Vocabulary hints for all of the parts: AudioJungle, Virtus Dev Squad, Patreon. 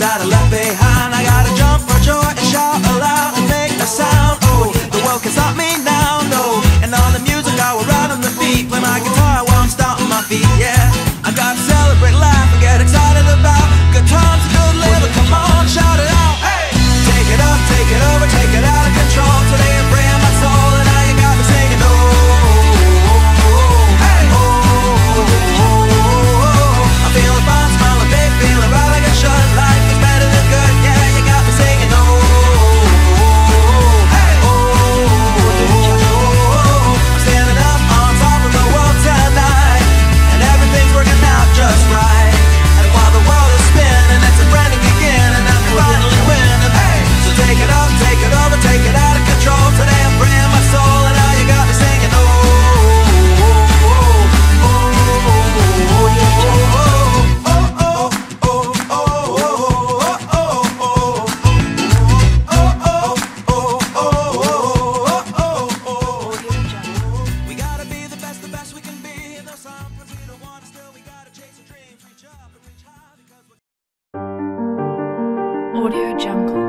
that I left behind. I gotta jump for joy and shout aloud and make no sound. Oh, the world can stop me now, no. And all the music I will ride on the beat. Play my guitar while I'm stomping my feet, yeah. I gotta celebrate life and get excited about good times and good living. Come on, shout it out, hey! Take it up, take it over, take it out of control. Today I'm bringing my soul and now you got me singing, oh, hey, oh. I'm feeling fine, smiling big, feeling right like a shot. Life is better than good, yeah, you got me singing, oh, hey, oh. I'm standing up on top of the world tonight, and everything's working out just right. And while the world is spinning, it's a brand new beginning, and I can finally win. Take it up, take it over, take it out of control. Today I'm bringing my soul and now you got me singing, oh, oh, oh. We gotta be the best we can be. And though sometimes we don't want to, still we gotta chase our dreams, reach up and reach high because we're AudioJungle.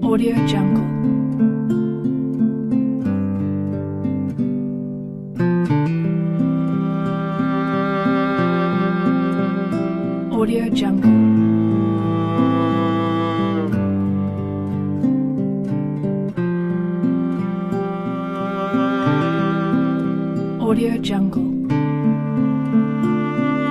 AudioJungle. AudioJungle. AudioJungle.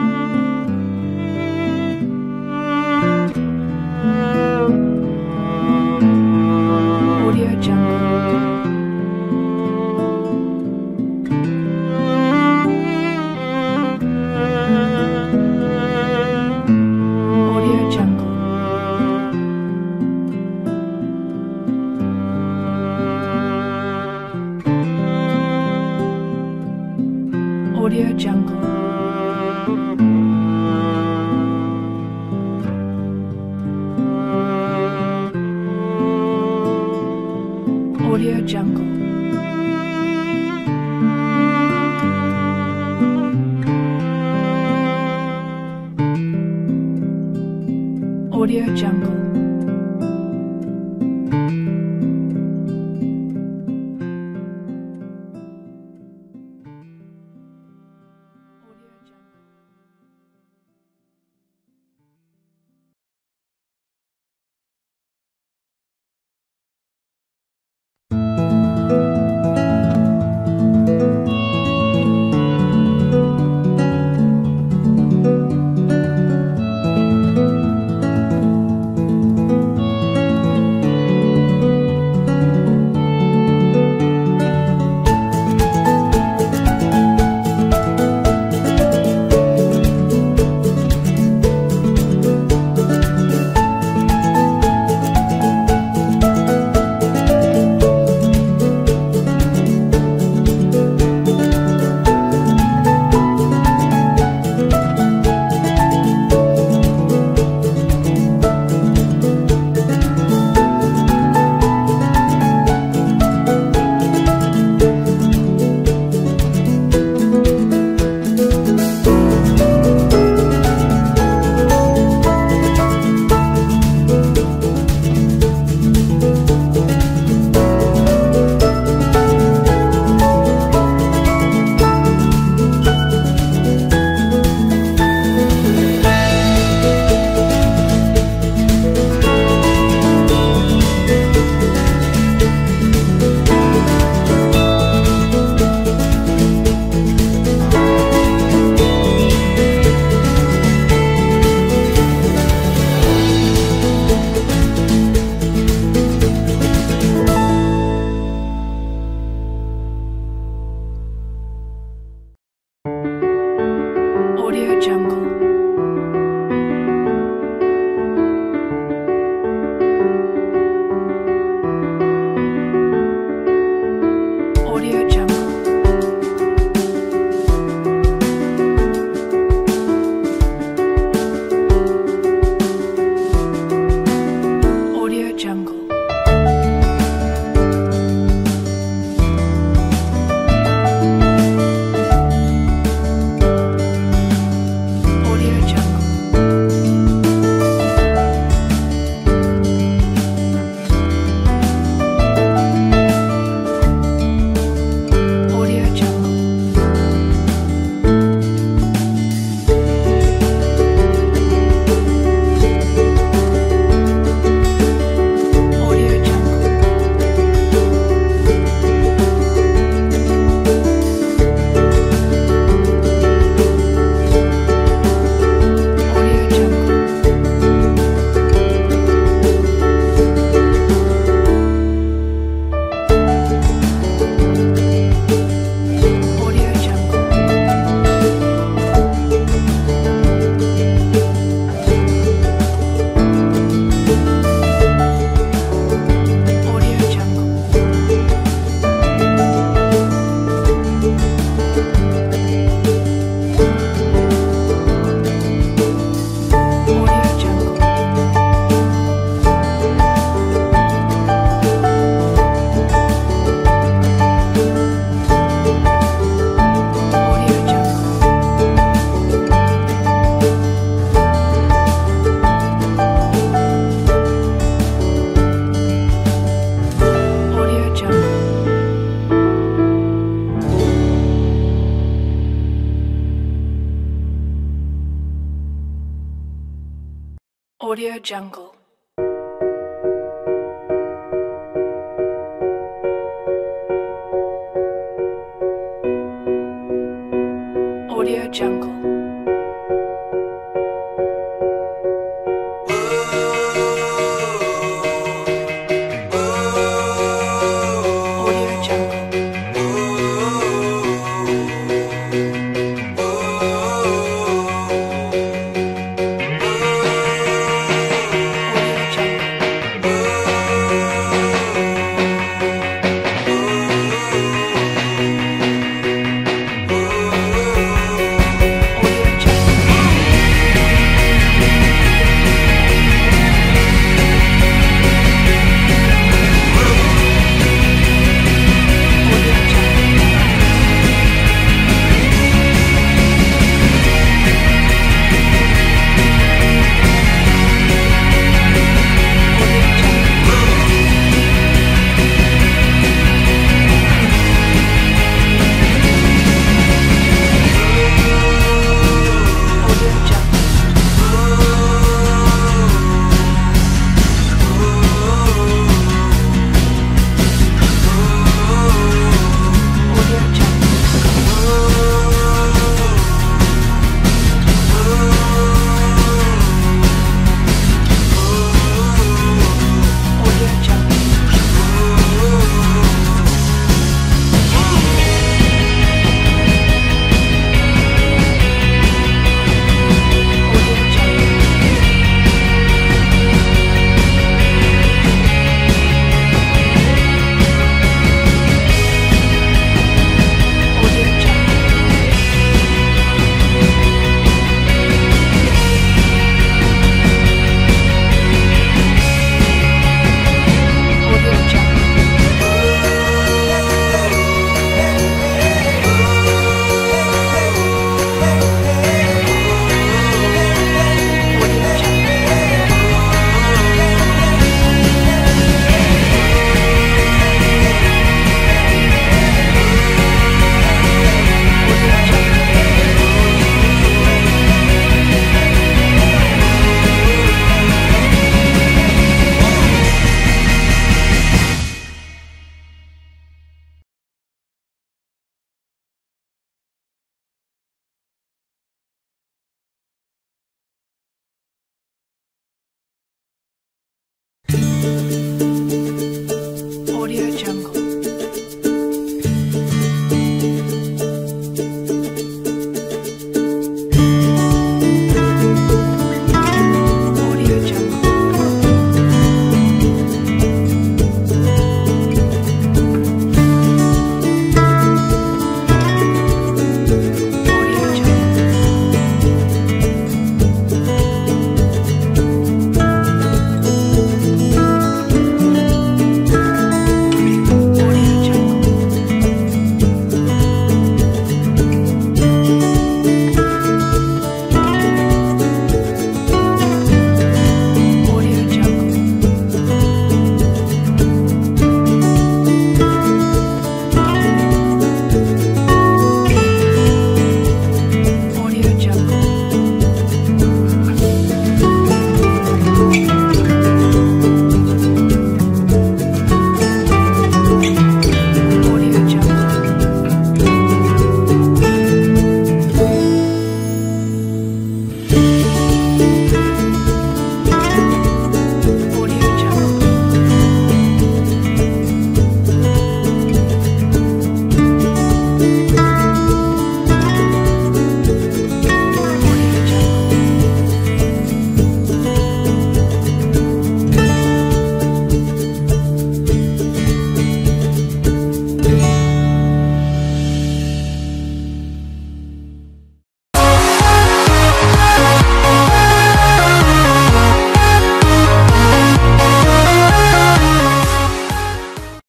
AudioJungle.